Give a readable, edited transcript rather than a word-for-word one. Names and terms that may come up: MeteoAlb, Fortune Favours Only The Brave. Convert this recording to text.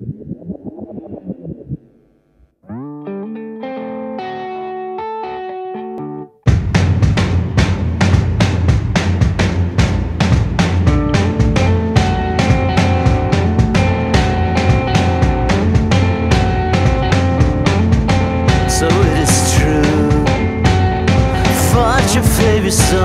So it is true, Fortune Favours Only The Brave.